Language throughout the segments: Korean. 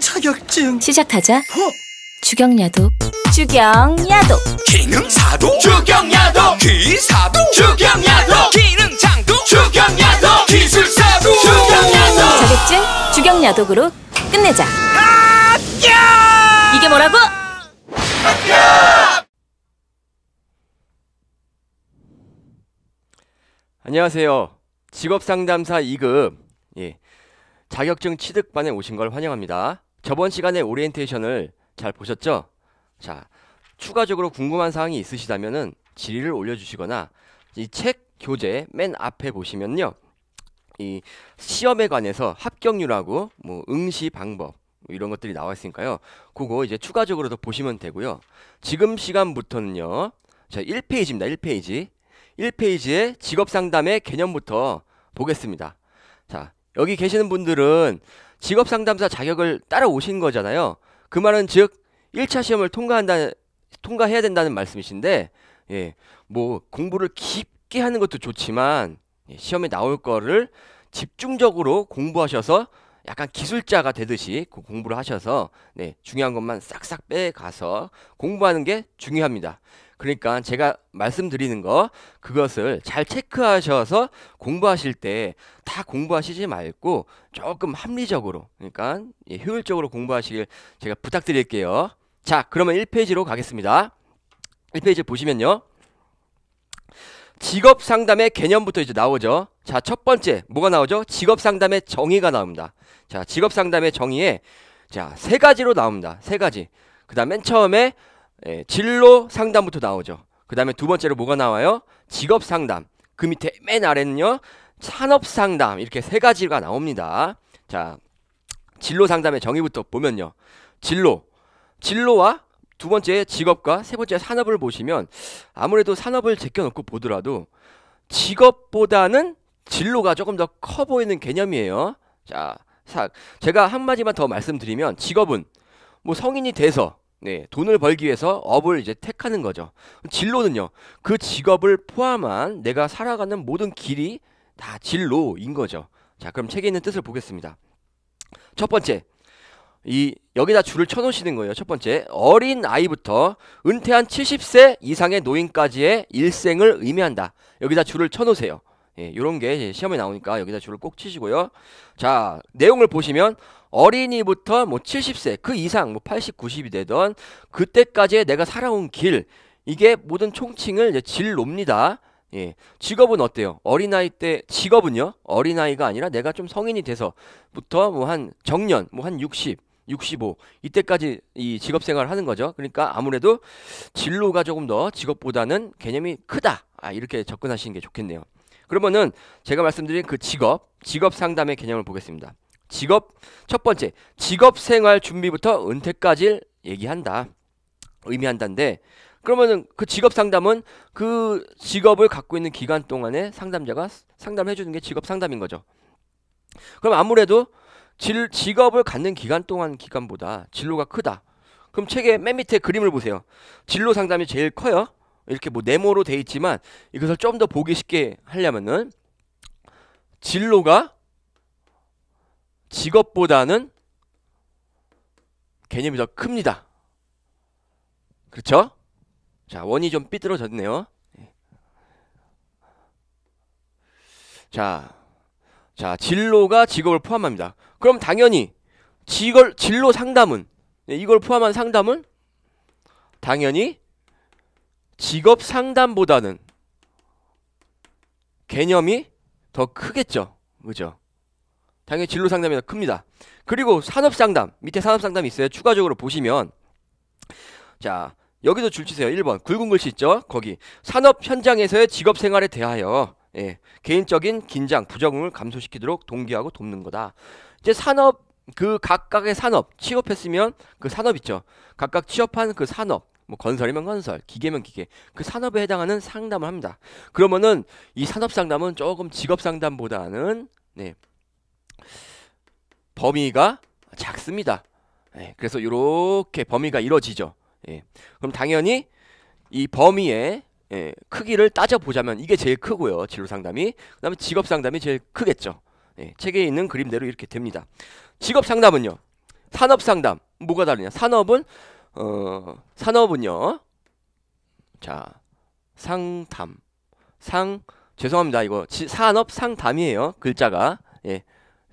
자격증 시작하자. 주경야독. 주경야독. 기능사독. 주경야독. 기사독. 주경야독. 기능장독. 주경야독. 기술사독. 주경야독. 자격증 주경야독으로 끝내자. 이게 뭐라고? 안녕하세요. 직업상담사 2급 자격증 취득반에 오신 걸 환영합니다. 저번 시간에 오리엔테이션을 잘 보셨죠? 자, 추가적으로 궁금한 사항이 있으시다면 질의를 올려주시거나 이 책 교재 맨 앞에 보시면요, 이 시험에 관해서 합격률하고 뭐 응시 방법 이런 것들이 나와 있으니까요, 그거 이제 추가적으로 더 보시면 되고요. 지금 시간부터는요, 자, 1페이지입니다. 1페이지에 직업상담의 개념부터 보겠습니다. 자, 여기 계시는 분들은 직업상담사 자격을 따라 오신 거잖아요. 그 말은 즉 1차 시험을 통과해야 된다는 말씀이신데, 예, 뭐 공부를 깊게 하는 것도 좋지만 시험에 나올 거를 집중적으로 공부하셔서 약간 기술자가 되듯이 공부를 하셔서 중요한 것만 싹싹 빼가서 공부하는 게 중요합니다. 그러니까 제가 말씀드리는 거, 그것을 잘 체크하셔서 공부하실 때 다 공부하시지 말고 조금 합리적으로, 그러니까 효율적으로 공부하시길 제가 부탁드릴게요. 자, 그러면 1페이지로 가겠습니다. 1페이지 보시면요, 직업상담의 개념부터 이제 나오죠. 자, 첫 번째 뭐가 나오죠? 직업상담의 정의가 나옵니다. 자, 직업상담의 정의에 자, 세 가지로 나옵니다. 세 가지. 그 다음 맨 처음에 진로 상담부터 나오죠. 그 다음에 두 번째로 뭐가 나와요? 직업 상담. 그 밑에 맨 아래는요, 산업 상담. 이렇게 세 가지가 나옵니다. 자, 진로 상담의 정의부터 보면요, 진로와 두 번째 직업과 세 번째 산업을 보시면, 아무래도 산업을 제껴놓고 보더라도 직업보다는 진로가 조금 더 커 보이는 개념이에요. 자, 제가 한마디만 더 말씀드리면, 직업은 뭐 성인이 돼서 돈을 벌기 위해서 업을 이제 택하는 거죠. 진로는요, 그 직업을 포함한 내가 살아가는 모든 길이 다 진로인 거죠. 자, 그럼 책에 있는 뜻을 보겠습니다. 첫 번째, 여기다 줄을 쳐놓으시는 거예요. 첫 번째, 어린 아이부터 은퇴한 70세 이상의 노인까지의 일생을 의미한다. 여기다 줄을 쳐놓으세요. 요런 게 시험에 나오니까 여기다 줄을 꼭 치시고요. 자, 내용을 보시면 어린이부터 뭐 70세 그 이상, 뭐 80, 90이 되던 그때까지의 내가 살아온 길, 이게 모든 총칭을 이제 진로입니다. 예, 직업은 어때요? 어린아이 때 직업은요, 어린아이가 아니라 내가 좀 성인이 돼서부터 뭐 한 정년, 뭐 한 60, 65 이때까지 이 직업생활을 하는 거죠. 그러니까 아무래도 진로가 조금 더 직업보다는 개념이 크다, 이렇게 접근하시는 게 좋겠네요. 그러면은 제가 말씀드린 그 직업 상담의 개념을 보겠습니다. 직업, 첫 번째, 직업 생활 준비부터 은퇴까지 얘기한다, 의미한다인데, 그러면은 그 직업 상담은 그 직업을 갖고 있는 기간 동안에 상담자가 상담해 주는 게 직업 상담인 거죠. 그럼 아무래도 직업을 갖는 기간 동안 기간보다 진로가 크다. 그럼 책의 맨 밑에 그림을 보세요. 진로 상담이 제일 커요. 이렇게 뭐 네모로 돼 있지만 이것을 좀 더 보기 쉽게 하려면은 진로가 직업보다는 개념이 더 큽니다. 그렇죠? 자, 원이 좀 삐뚤어졌네요. 자, 진로가 직업을 포함합니다. 그럼 당연히 진로 상담은, 이걸 포함한 상담은 당연히 직업 상담보다는 개념이 더 크겠죠. 그죠? 당연히 진로 상담이 더 큽니다. 그리고 산업 상담, 밑에 산업 상담이 있어요. 추가적으로 보시면, 자, 여기도 줄 치세요. 1번 굵은 글씨 있죠? 거기 산업 현장에서의 직업 생활에 대하여 개인적인 긴장, 부정을 감소시키도록 동기하고 돕는 거다. 이제 산업, 그 각각의 산업, 취업했으면 그 산업 있죠? 각각 취업한 그 산업, 뭐 건설이면 건설, 기계면 기계, 그 산업에 해당하는 상담을 합니다. 그러면은 이 산업 상담은 조금 직업 상담보다는 범위가 작습니다. 그래서 이렇게 범위가 이뤄지죠. 그럼 당연히 이 범위의 크기를 따져보자면 이게 제일 크고요, 진로 상담이. 그 다음에 직업 상담이 제일 크겠죠. 책에 있는 그림대로 이렇게 됩니다. 직업 상담은요, 산업상담 뭐가 다르냐? 산업은 산업은요. 자, 상담. 상 죄송합니다. 이거 산업 상담이에요. 글자가. 예.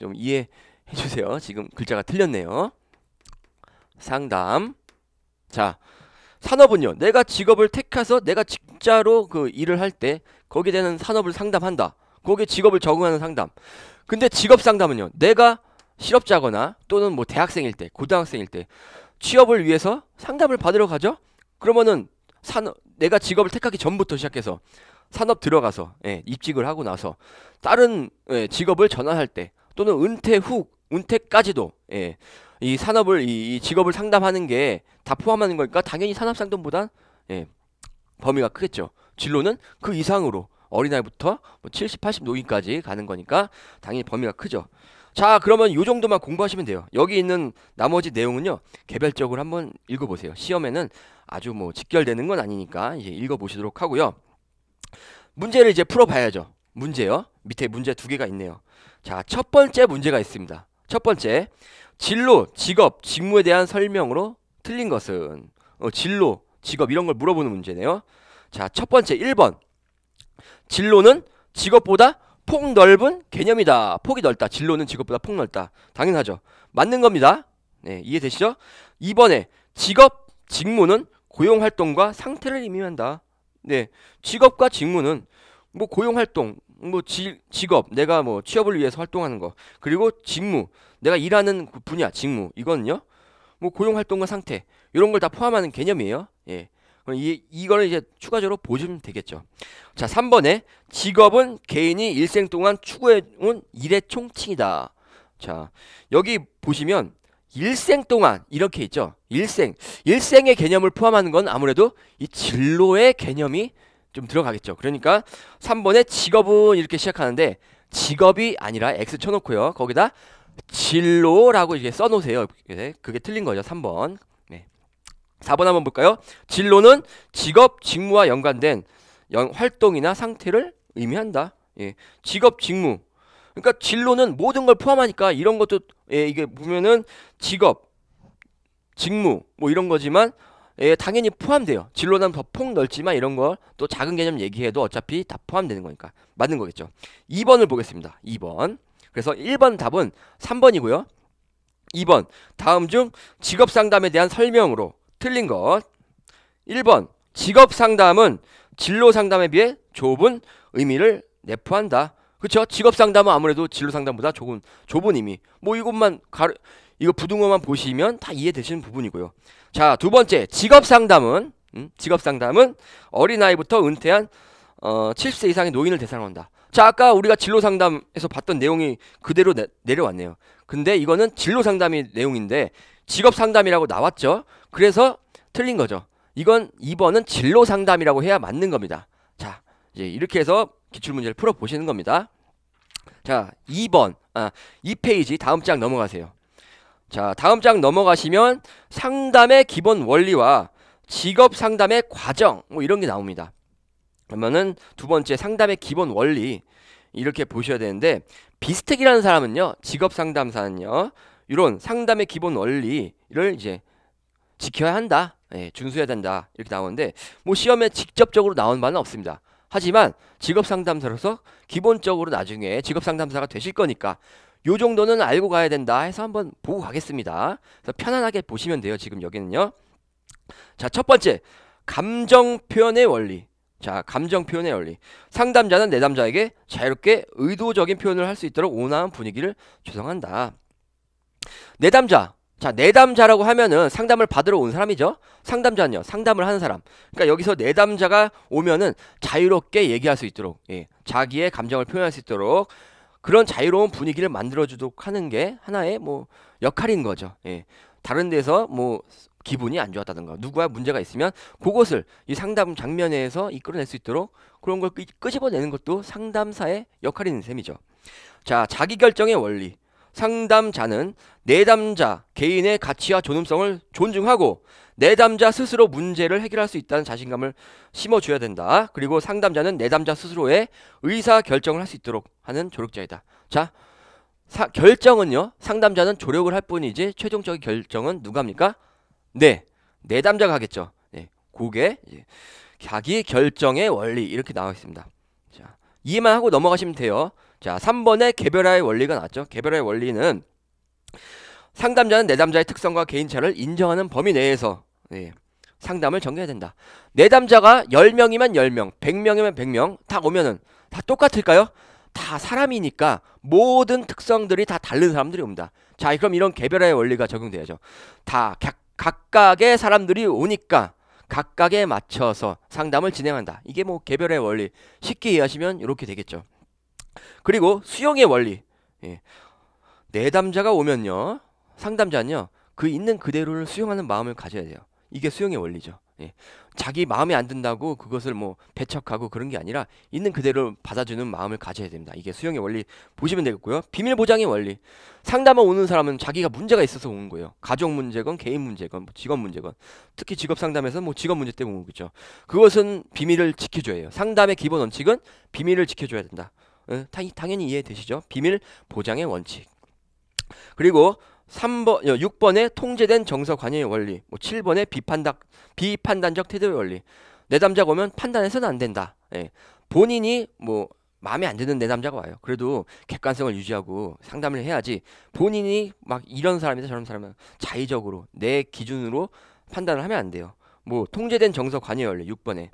좀 이해해 주세요. 지금 글자가 틀렸네요. 상담. 자, 산업은요. 내가 직업을 택해서 내가 직자로 그 일을 할 때 거기에 대한 산업을 상담한다. 거기에 직업을 적응하는 상담. 근데 직업 상담은요. 내가 실업자거나 또는 뭐 대학생일 때, 고등학생일 때 취업을 위해서 상담을 받으러 가죠. 그러면은 산업 내가 직업을 택하기 전부터 시작해서 산업 들어가서 예, 입직을 하고 나서 다른 예, 직업을 전환할 때 또는 은퇴 후 은퇴까지도 예, 이 산업을 이 직업을 상담하는 게 다 포함하는 거니까 당연히 산업 상담보단 예, 범위가 크겠죠. 진로는 그 이상으로 어린아이부터 뭐 70, 80 노인까지 가는 거니까 당연히 범위가 크죠. 자, 그러면 이 정도만 공부하시면 돼요. 여기 있는 나머지 내용은요 개별적으로 한번 읽어보세요. 시험에는 아주 뭐 직결되는 건 아니니까 이제 읽어보시도록 하고요. 문제를 이제 풀어봐야죠. 문제요. 밑에 문제 두 개가 있네요. 자, 첫 번째 문제가 있습니다. 첫 번째, 진로, 직업, 직무에 대한 설명으로 틀린 것은 진로, 직업 이런 걸 물어보는 문제네요. 자, 첫 번째 1번. 진로는 직업보다 폭넓은 개념이다. 폭이 넓다. 진로는 직업보다 폭넓다. 당연하죠. 맞는 겁니다. 네, 이해되시죠? 2번에 직업, 직무는 고용활동과 상태를 의미한다. 네, 직업과 직무는 뭐 고용활동, 뭐 직업, 내가 뭐 취업을 위해서 활동하는 거, 그리고 직무, 내가 일하는 그 분야, 직무, 이거는요, 뭐 고용활동과 상태, 이런 걸 다 포함하는 개념이에요. 예. 이거는 이제 추가적으로 보시면 되겠죠. 자, 3번에 직업은 개인이 일생 동안 추구해온 일의 총칭이다. 자, 여기 보시면 일생 동안 이렇게 있죠. 일생의 개념을 포함하는 건 아무래도 이 진로의 개념이 좀 들어가겠죠. 그러니까 3번에 직업은 이렇게 시작하는데 직업이 아니라 X 쳐놓고요. 거기다 진로라고 이렇게 써놓으세요. 그게 틀린 거죠. 3번. 4번 한번 볼까요? 진로는 직업, 직무와 연관된 활동이나 상태를 의미한다. 예. 직업, 직무. 그러니까 진로는 모든 걸 포함하니까 이런 것도 예, 이게 보면은 직업, 직무 뭐 이런 거지만 예, 당연히 포함돼요. 진로는 더 폭넓지만 이런 걸 또 작은 개념 얘기해도 어차피 다 포함되는 거니까 맞는 거겠죠. 2번을 보겠습니다. 2번. 그래서 1번 답은 3번이고요. 2번. 다음 중 직업 상담에 대한 설명으로 틀린 것. 1번. 직업 상담은 진로 상담에 비해 좁은 의미를 내포한다. 그쵸? 직업 상담은 아무래도 진로 상담보다 좁은 의미. 뭐 이것만 이거 부등호만 보시면 다 이해되시는 부분이고요. 자, 두 번째. 직업 상담은 어린아이부터 은퇴한 70세 이상의 노인을 대상으로 한다. 자, 아까 우리가 진로 상담에서 봤던 내용이 그대로 내려왔네요. 근데 이거는 진로 상담이 내용인데 직업 상담이라고 나왔죠. 그래서 틀린 거죠. 이건 2번은 진로 상담이라고 해야 맞는 겁니다. 자, 이제 이렇게 해서 기출문제를 풀어보시는 겁니다. 자, 2번. 2페이지 다음 장 넘어가세요. 자, 다음 장 넘어가시면 상담의 기본 원리와 직업 상담의 과정 뭐 이런 게 나옵니다. 그러면은 두 번째 상담의 기본 원리 이렇게 보셔야 되는데 비스텍이라는 사람은요. 직업 상담사는요. 이런 상담의 기본 원리를 이제 지켜야 한다. 예, 준수해야 된다. 이렇게 나오는데 뭐 시험에 직접적으로 나온 바는 없습니다. 하지만 직업 상담사로서 기본적으로 나중에 직업 상담사가 되실 거니까 요 정도는 알고 가야 된다 해서 한번 보고 가겠습니다. 그래서 편안하게 보시면 돼요. 지금 여기는요. 자, 첫 번째. 감정 표현의 원리. 자, 감정 표현의 원리. 상담자는 내담자에게 자유롭게 의도적인 표현을 할 수 있도록 온화한 분위기를 조성한다. 내담자. 자, 내담자라고 하면은 상담을 받으러 온 사람이죠. 상담자는요. 상담을 하는 사람. 그러니까 여기서 내담자가 오면은 자유롭게 얘기할 수 있도록 예, 자기의 감정을 표현할 수 있도록 그런 자유로운 분위기를 만들어주도록 하는 게 하나의 뭐 역할인 거죠. 예. 다른 데서 뭐 기분이 안 좋았다든가 누구와 문제가 있으면 그것을 이 상담 장면에서 이끌어낼 수 있도록 그런 걸 끄집어내는 것도 상담사의 역할인 셈이죠. 자, 자기결정의 원리. 상담자는 내담자 개인의 가치와 존엄성을 존중하고 내담자 스스로 문제를 해결할 수 있다는 자신감을 심어줘야 된다. 그리고 상담자는 내담자 스스로의 의사결정을 할 수 있도록 하는 조력자이다. 자, 결정은요, 상담자는 조력을 할 뿐이지 최종적인 결정은 누가 합니까? 네, 내담자가 하겠죠. 네, 그게 자기 결정의 원리, 이렇게 나와 있습니다. 자, 이해만 하고 넘어가시면 돼요. 자, 3번에 개별화의 원리가 나왔죠. 개별화의 원리는 상담자는 내담자의 특성과 개인차를 인정하는 범위 내에서 네, 상담을 전개해야 된다. 내담자가 10명이면 10명, 100명이면 100명 다 오면은 다 똑같을까요? 다 사람이니까 모든 특성들이 다 다른 사람들이 옵니다. 자, 그럼 이런 개별화의 원리가 적용돼야죠. 다 각각의 사람들이 오니까 각각에 맞춰서 상담을 진행한다. 이게 뭐 개별화의 원리, 쉽게 이해하시면 이렇게 되겠죠. 그리고 수용의 원리. 예. 내담자가 오면요, 상담자는요, 그 있는 그대로를 수용하는 마음을 가져야 돼요. 이게 수용의 원리죠. 예. 자기 마음에 안 든다고 그것을 뭐 배척하고 그런 게 아니라 있는 그대로 받아주는 마음을 가져야 됩니다. 이게 수용의 원리 보시면 되겠고요. 비밀 보장의 원리. 상담원 오는 사람은 자기가 문제가 있어서 오는 거예요. 가족 문제건 개인 문제건 직업 문제건, 특히 직업 상담에서는 뭐 직업 문제 때문에 오겠죠. 그것은 비밀을 지켜줘야 해요. 상담의 기본 원칙은 비밀을 지켜줘야 된다. 예. 당연히 이해되시죠? 비밀 보장의 원칙. 그리고 6번에 통제된 정서 관여의 원리, 뭐 7번에 비판단적 태도의 원리. 내담자가 오면 판단해서는 안 된다. 예. 본인이 뭐 마음에 안 드는 내담자가 와요. 그래도 객관성을 유지하고 상담을 해야지, 본인이 막 이런 사람이다 저런 사람이다 자의적으로 내 기준으로 판단을 하면 안 돼요. 뭐 통제된 정서 관여의 원리 6번에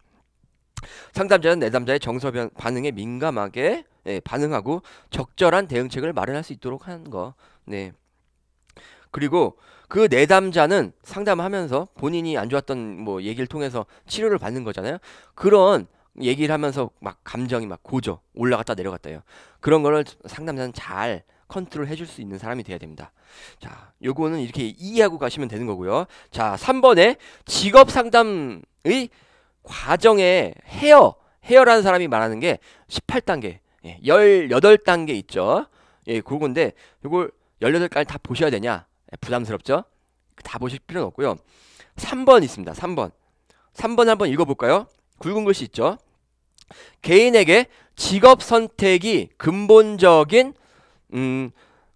상담자는 내담자의 정서 반응에 민감하게 예, 반응하고 적절한 대응책을 마련할 수 있도록 하는 거. 네. 그리고 그 내담자는 상담하면서 본인이 안 좋았던 뭐 얘기를 통해서 치료를 받는 거잖아요. 그런 얘기를 하면서 막 감정이 막 고조, 올라갔다 내려갔다 해요. 그런 거를 상담자는 잘 컨트롤 해줄 수 있는 사람이 돼야 됩니다. 자, 요거는 이렇게 이해하고 가시면 되는 거고요. 자, 3번에 직업 상담의 과정에 헤어라는 사람이 말하는 게 18단계, 18단계 있죠. 예, 그건데 요걸 18가지 다 보셔야 되냐? 부담스럽죠? 다 보실 필요는 없고요. 3번 있습니다. 3번 한번 읽어볼까요? 굵은 글씨 있죠? 개인에게 직업 선택이 근본적인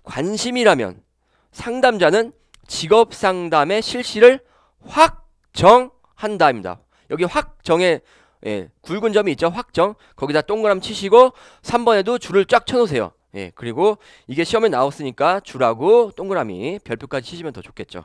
관심이라면 상담자는 직업 상담의 실시를 확정한다입니다. 여기 확정에 예, 굵은 점이 있죠? 확정. 거기다 동그라미 치시고 3번에도 줄을 쫙 쳐놓으세요. 예, 그리고 이게 시험에 나왔으니까 줄하고 동그라미 별표까지 치시면 더 좋겠죠.